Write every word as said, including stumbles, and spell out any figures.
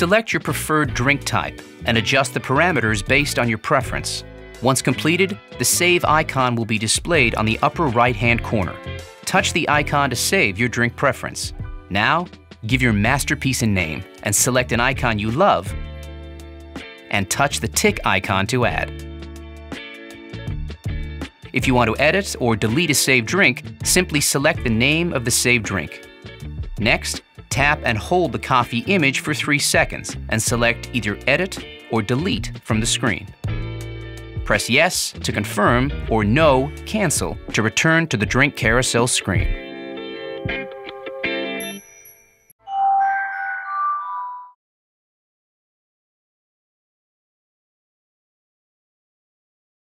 Select your preferred drink type and adjust the parameters based on your preference. Once completed, the save icon will be displayed on the upper right-hand corner. Touch the icon to save your drink preference. Now, give your masterpiece a name and select an icon you love and touch the tick icon to add. If you want to edit or delete a saved drink, simply select the name of the saved drink. Next, tap and hold the coffee image for three seconds and select either Edit or Delete from the screen. Press Yes to confirm or No, Cancel to return to the drink carousel screen.